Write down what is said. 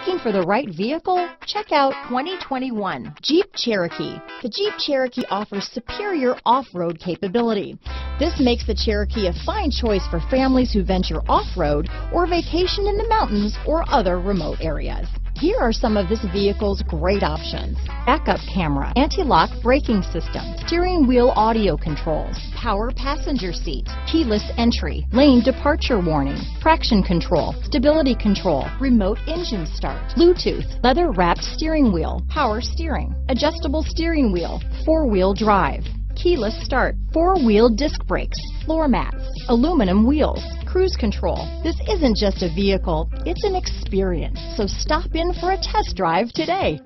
Looking for the right vehicle? Check out 2021 Jeep Cherokee. The Jeep Cherokee offers superior off-road capability. This makes the Cherokee a fine choice for families who venture off-road or vacation in the mountains or other remote areas. Here are some of this vehicle's great options: backup camera, anti-lock braking system, steering wheel audio controls, power passenger seat, keyless entry, lane departure warning, traction control, stability control, remote engine start, Bluetooth, leather-wrapped steering wheel, power steering, adjustable steering wheel, four-wheel drive, keyless start, four-wheel disc brakes, floor mats, aluminum wheels, cruise control. This isn't just a vehicle, it's an experience. So stop in for a test drive today.